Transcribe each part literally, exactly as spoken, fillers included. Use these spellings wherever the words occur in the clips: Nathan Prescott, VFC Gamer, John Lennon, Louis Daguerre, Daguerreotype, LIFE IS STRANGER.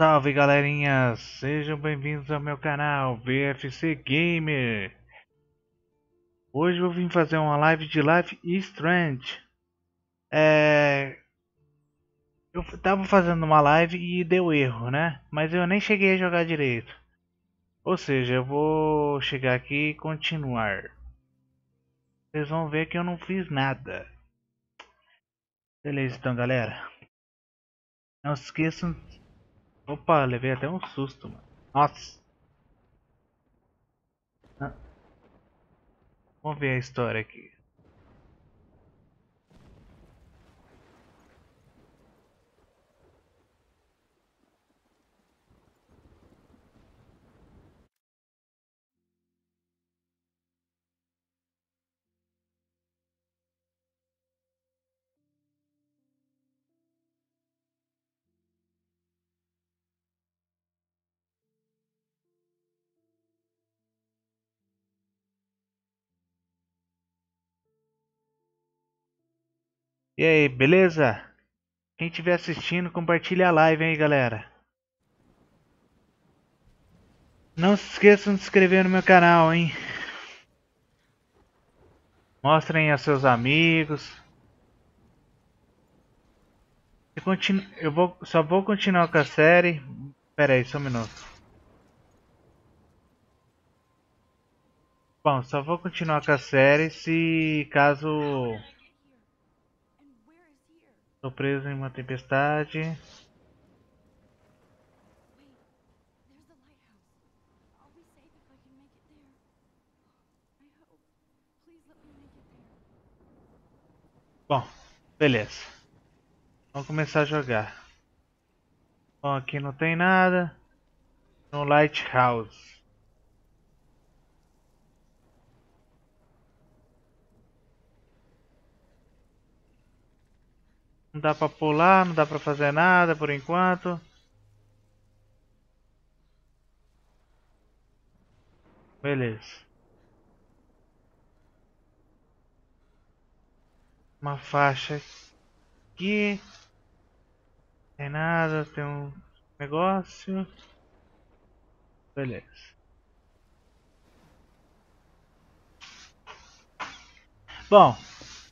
Salve galerinha, sejam bem-vindos ao meu canal V F C Gamer. Hoje eu vim fazer uma live de Life Is Strange. É... Eu tava fazendo uma live e deu erro, né? Mas eu nem cheguei a jogar direito. Ou seja, eu vou chegar aqui e continuar. Vocês vão ver que eu não fiz nada. Beleza então galera. Não se esqueçam... Opa, levei até um susto, mano. Nossa. Ah. Vamos ver a história aqui. E aí, beleza? Quem estiver assistindo, compartilha a live aí, galera. Não se esqueçam de se inscrever no meu canal, hein? Mostrem aos seus amigos. Eu, continuo, eu vou, só vou continuar com a série... Pera aí, só um minuto. Bom, só vou continuar com a série se caso... Estou preso em uma tempestade. Bom, beleza. Vamos começar a jogar. Bom, aqui não tem nada. No Lighthouse. Não dá pra pular, não dá pra fazer nada por enquanto. Beleza. Uma faixa aqui. Não tem nada, tem um negócio. Beleza. Bom.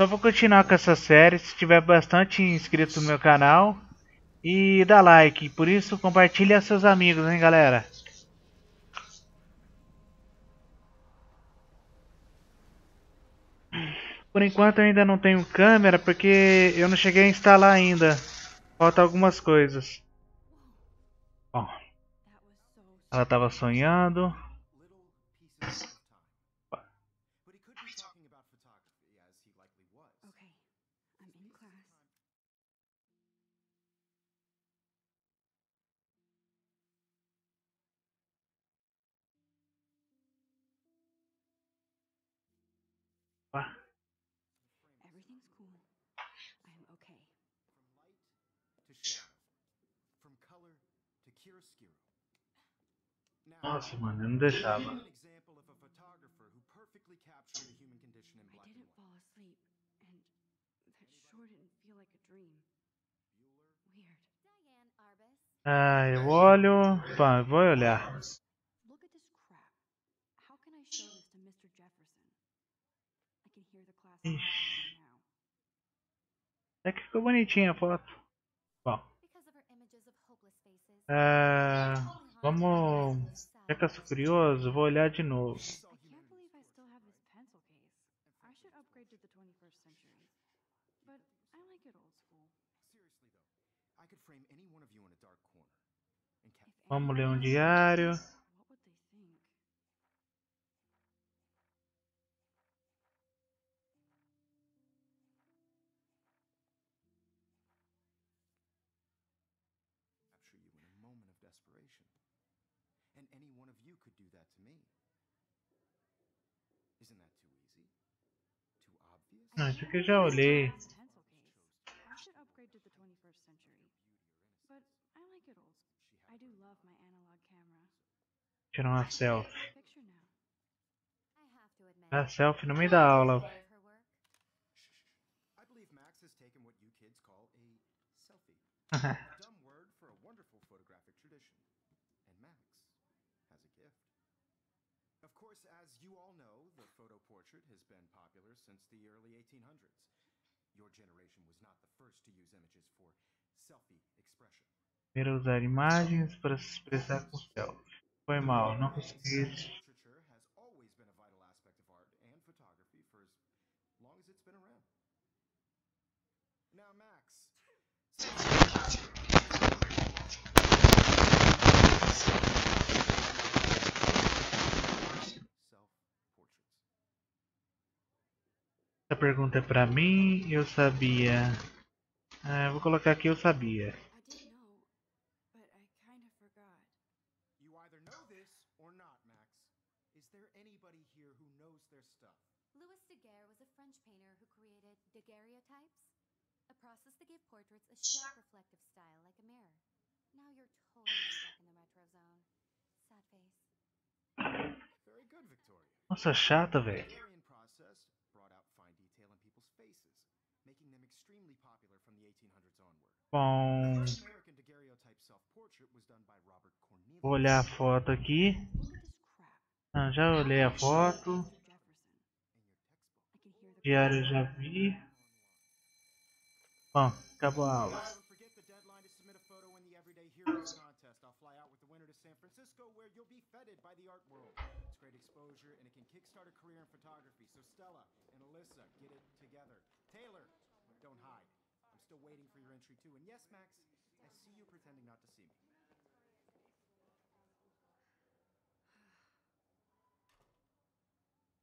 Só vou continuar com essa série se tiver bastante inscritos no meu canal. E dá like, por isso compartilha com seus amigos, hein galera. Por enquanto eu ainda não tenho câmera porque eu não cheguei a instalar ainda. Faltam algumas coisas. Bom, ela tava sonhando. Nossa, mano, eu não deixava. Ah, eu olho. Bom, eu vou olhar. Ixi. Até que ficou bonitinha a foto. Bom. Ah, vamos. Já que eu sou curioso, vou olhar de novo. Vamos ler um diário. Ah, isso aqui eu já olhei. Tirar uma selfie. A selfie no meio da aula. course, as you all know, the photo portrait has been popular since the early eighteen hundreds. Your generation was not the first to use images for selfie expression. Primeiro a usar imagens para se expressar com selfie. Foi mal, não consegui. Literature has always been a vital aspect of art and photography for as long as it's been around. Now, Max. Essa pergunta é pra mim, eu sabia. Ah, eu vou colocar aqui, eu sabia. You either know this or not, Max. Is there anybody here who knows their stuff? Louis Daguerre was a French painter who created daguerreotypes, a process that gave portraits a sharp reflective style like a mirror. Now you're totally stuck in the retro zone. Sad face. Very good, Victoria. Nossa, chata, velho. Bom, vou olhar a foto aqui. Não, já olhei a foto. Diário já vi. Bom, acabou a aula. Still waiting for your entry too, and yes, Max, I see you pretending not to see me.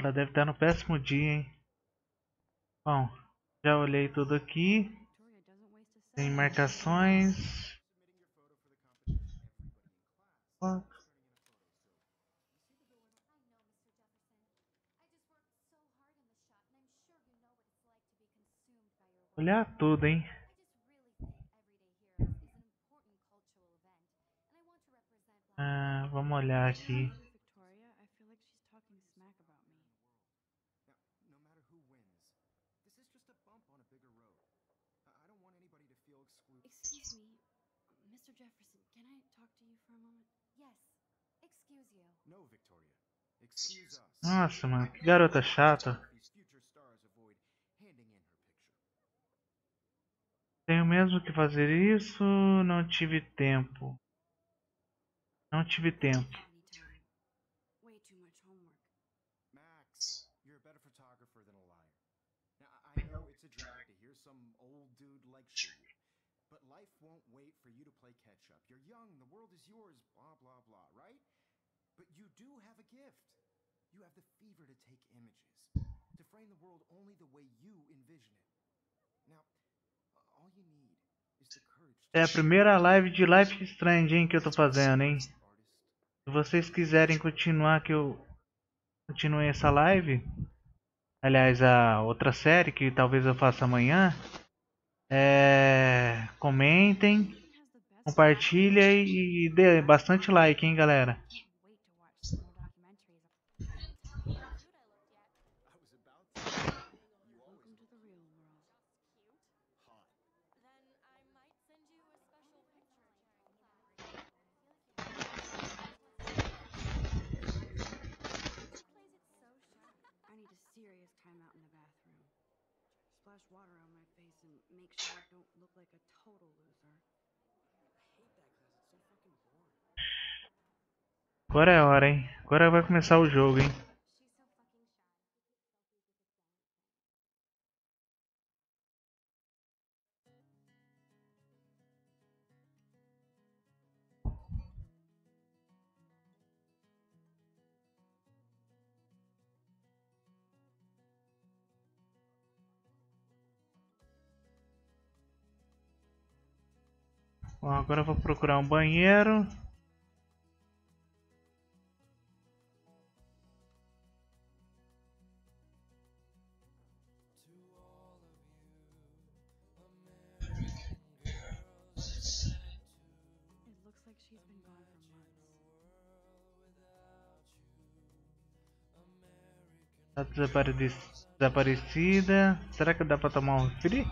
Ela deve estar no péssimo dia, hein? Bom, já olhei tudo aqui. Tem marcações. What? Olhar tudo, hein? Ah, vamos olhar aqui. Excuse me, mister Jefferson, can I talk to you for a moment? Yes. Excuse you. No, Victoria. Excuse us. Nossa, mano, que garota chata. Tenho mesmo que fazer isso, não tive tempo. Não tive tempo. Max, you're a better photographer than a liar. Now, I know it's a drag to hear some old dude lecture you, but life won't wait for you to play catch up. You're young, the world is yours, blah blah blah, right? But you do have a gift. You have the fever to take images, to frame the world only the way you envision it. Now, é a primeira live de Life is Strange, hein, que eu tô fazendo, hein? Se vocês quiserem continuar que eu continue essa live, aliás, a outra série que talvez eu faça amanhã, é... comentem, compartilhem e dê bastante like, hein, galera? Agora é a hora, hein? Agora vai começar o jogo, hein? Bom, agora eu vou procurar um banheiro. Tá desaparecida. Será que dá pra tomar um refri?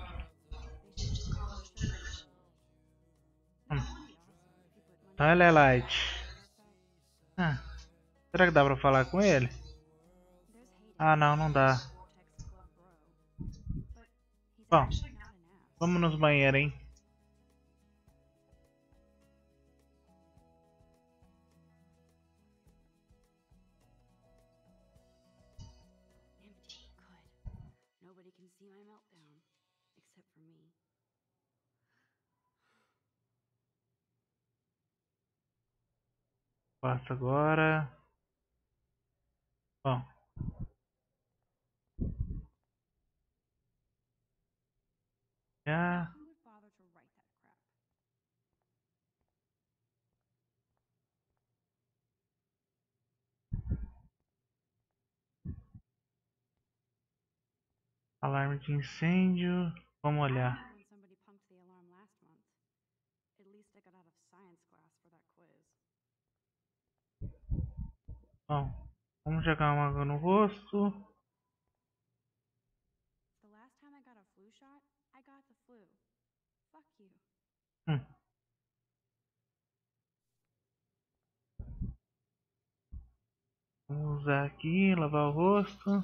Olha a Light. Ah, será que dá pra falar com ele? Ah, não, não dá. Bom, vamos nos banheiros, hein? Passa agora. Bom. Já. Alarme de incêndio. Vamos olhar. Bom, vamos jogar uma água no rosto. Hum. Vamos usar aqui, lavar o rosto.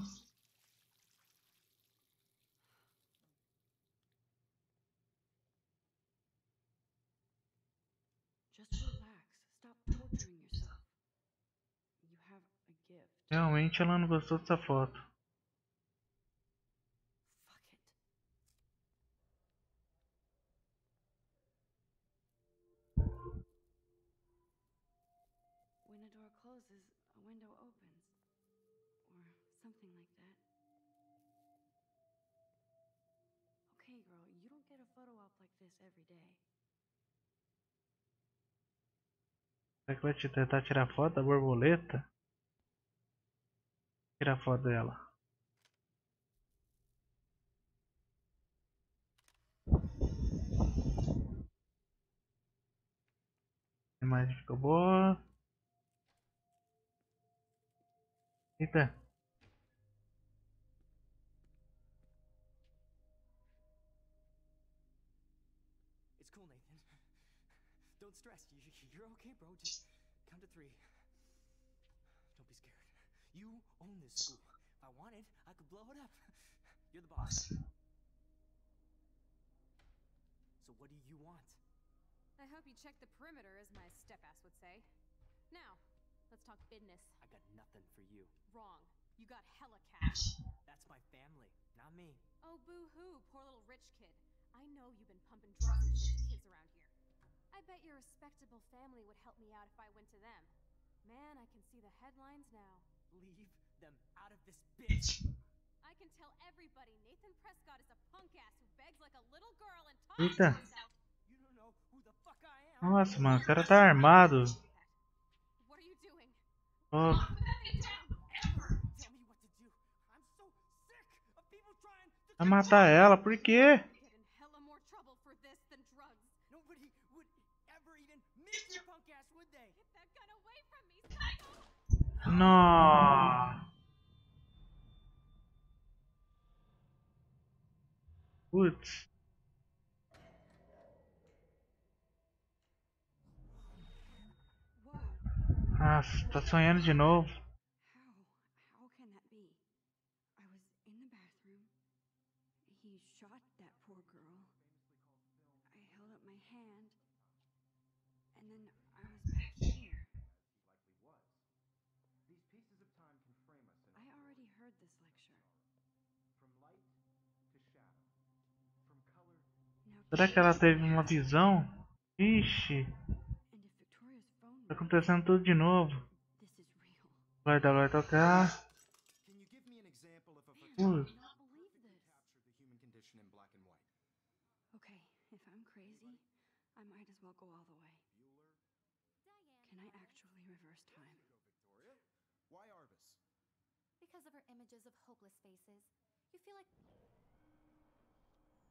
Realmente ela não gostou dessa foto. Será que vai te tentar tirar foto da borboleta? Tirar a foto dela. A imagem ficou boa. Eita. It's cool, Nathan. Don't stress. You're okay, bro. Just count to three. Don't be scared. You own this school. If I wanted, I could blow it up. You're the boss. So what do you want? I hope you check the perimeter, as my step-ass would say. Now, let's talk business. I got nothing for you. Wrong. You got hella cash. That's my family, not me. Oh, boo-hoo, poor little rich kid. I know you've been pumping drugs and shit to kids around here. I bet your respectable family would help me out if I went to them. Man, I can see the headlines now. Leave them out of this bitch. I can tell everybody Nathan Prescott is a punk ass who begs like a little girl and talks to himself. You don't know who the fuck I am. Nossa, mano, o cara tá armado. What are you doing? Oh. Vai matar ela, por quê? Nossa. Putz. Nossa, tá sonhando de novo. Será que ela teve uma visão? Ixi. Tá acontecendo tudo de novo. Vai dar, vai tocar. Ui.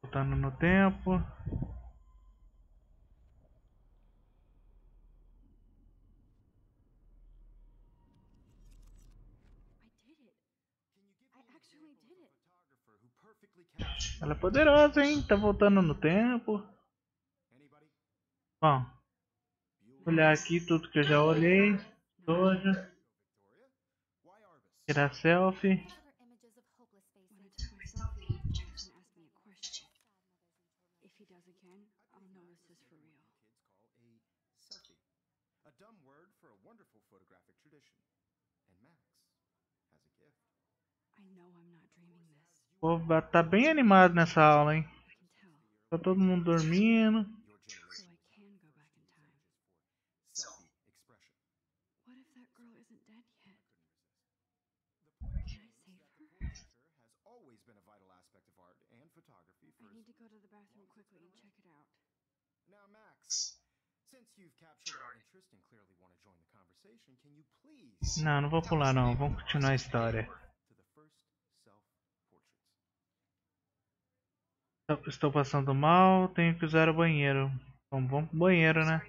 Voltando no tempo. Ela é poderosa, hein? Tá voltando no tempo. Bom, vou olhar aqui tudo que eu já olhei. Doja. Tirar selfie. this is for real. Kids call a selfie. A dumb word for a wonderful photographic tradition. And Max has a gift. I know I'm not dreaming this. O povo tá bem animado nessa aula, hein? Tá todo mundo dormindo. Now, Max, since you've captured our interest and clearly want to join the conversation, can you please? Não, não vou pular não. Vamos continuar a história. Estou passando mal, tenho que usar o banheiro. Então vamos pro banheiro, né?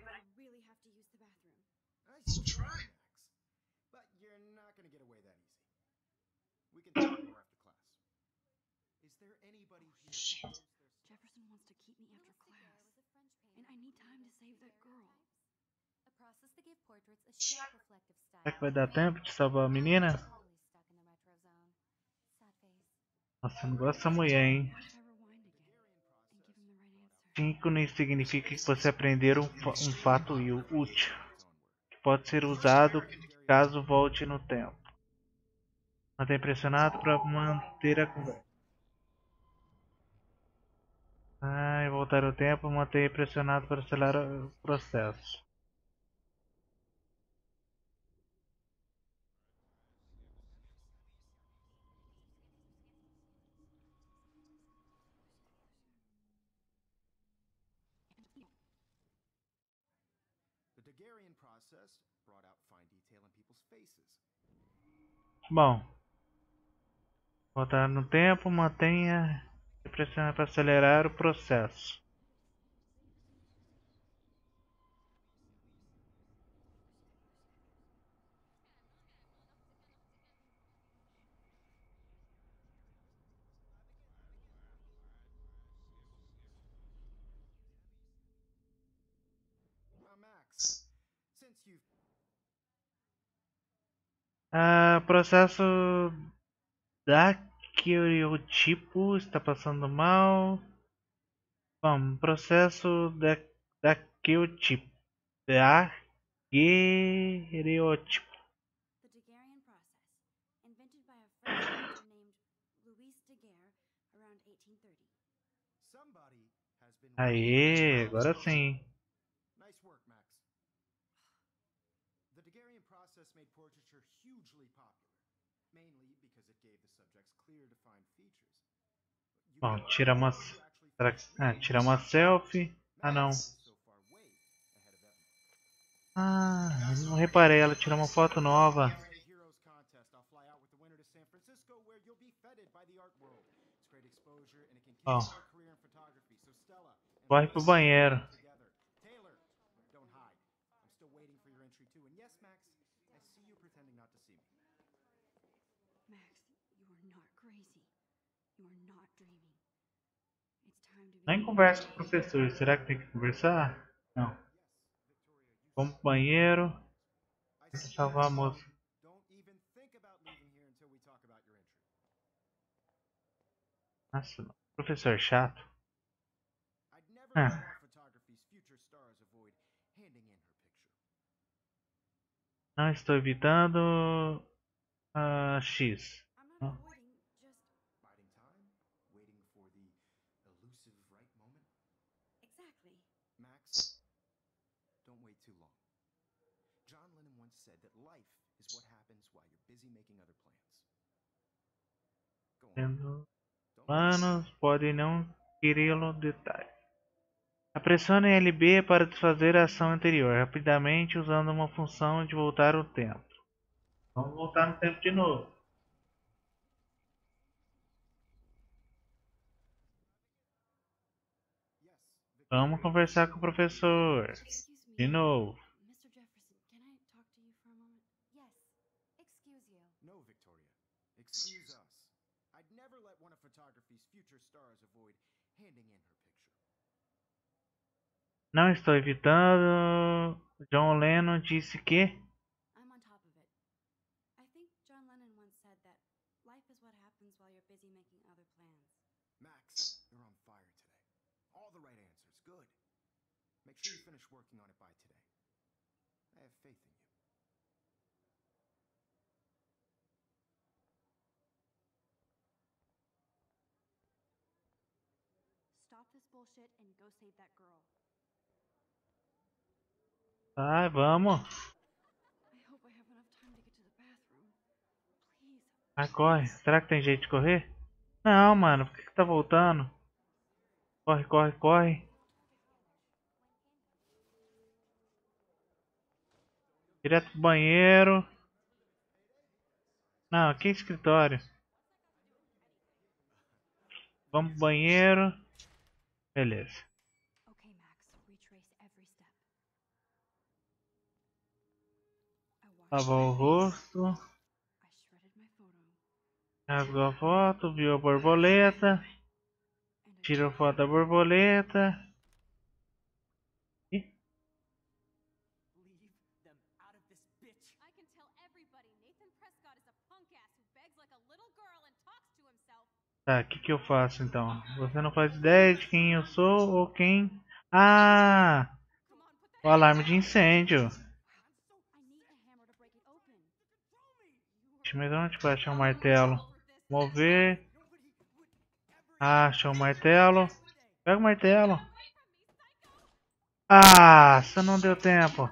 Será que vai dar tempo de salvar a menina? Nossa, não gosto dessa mulher, hein? cinco nem significa que você aprender um, fa um fato útil, que pode ser usado caso volte no tempo. Mantém pressionado para manter a conversa. Ai, voltar o tempo, manter pressionado para acelerar o processo. Bom, voltar no tempo, mantenha pressionado para acelerar o processo. Ah, processo Daguerreotype está passando mal. Bom, processo da Daguerreotype. Daguerreotype. The Daguerrean process, invented by a French inventor named Louis Daguerre around eighteen thirty. Somebody has been... Aê, agora sim. Bom, tira uma, ah, tira uma selfie. Ah, não. Ah, eu não reparei. Ela tirou uma foto nova. Bom, corre pro banheiro. Nem conversa com o professor. Será que tem que conversar? Não. Vamos pro banheiro. Tem que salvar a moça. Nossa, professor chato. Ah. Não estou evitando... Uh, X. Não. John Lennon once said that life is what happens while you're busy making other plans. Humanos podem não querê-lo detalhe. Pressione L B para desfazer a ação anterior, rapidamente usando uma função de voltar o tempo. Vamos voltar no tempo de novo. Vamos conversar com o professor. De novo. Não estou evitando. John Lennon disse que I'm on top of it. I think John Lennon once said that life is what happens while you're busy making other plans. Max, you're on fire today. All the right answers. Good. sure you finish working on it by today. I have faith in you. Stop this bullshit and go save that girl. Ai, vamos. Ah, corre. Será que tem jeito de correr? Não, mano. Por que que tá voltando? Corre, corre, corre. Direto pro banheiro. Não, aqui é escritório. Vamos pro banheiro. Beleza. Lavar o rosto. Rasgou a foto, viu a borboleta, tirou foto da borboleta e... I can tell everybody Nathan Prescott is a punk ass who begs like a little girl and talks to himself. Tá, o que que eu faço então? Você não faz ideia de quem eu sou ou quem... Ah! O alarme de incêndio. Mas onde vai achar o martelo? Mover. Acha o martelo. Pega o martelo. Ah, só não deu tempo.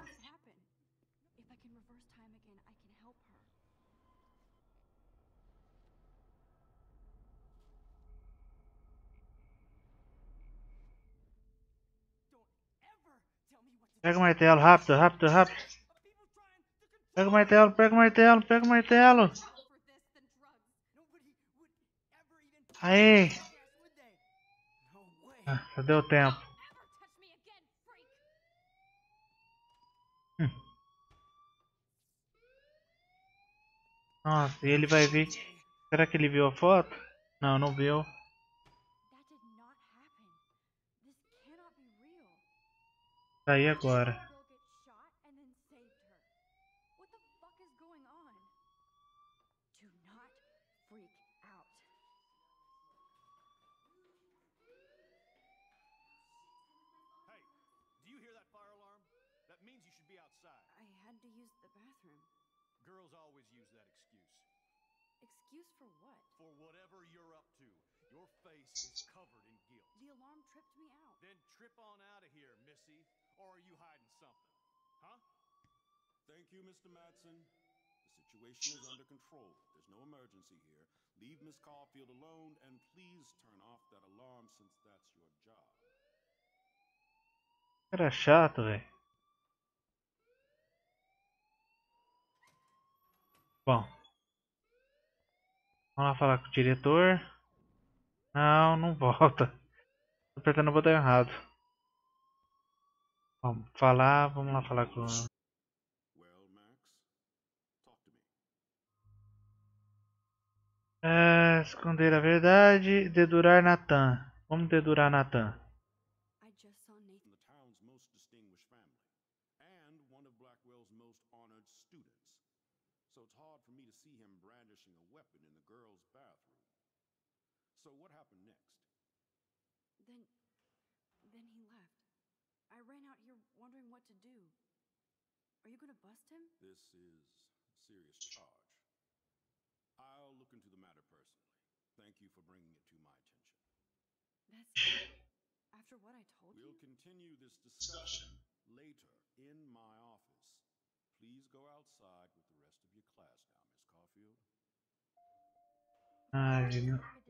Pega o martelo, rápido, rápido, rápido. Pega o martelo, pega o martelo, pega o martelo. Aê! Ah, já deu tempo. Hum. Nossa, e ele vai ver. Será que ele viu a foto? Não, não viu. Tá aí agora. Era chato, velho. Bom, vamos lá falar com o diretor. Não, não volta. Tô apertando o botão errado. Vamos falar, vamos lá falar com... É, esconder a verdade, dedurar Nathan. Vamos dedurar Nathan. Ai,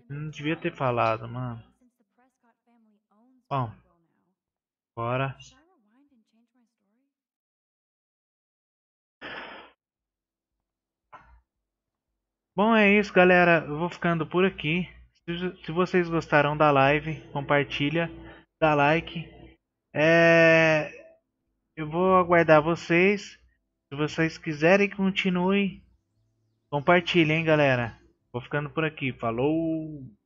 não devia ter falado, mano. Bom, bora. Bom, é isso, galera. Eu vou ficando por aqui. Se vocês gostaram da live, compartilha, dá like. É... Eu vou aguardar vocês. Se vocês quiserem que continue, compartilhem, hein, galera. Vou ficando por aqui. Falou!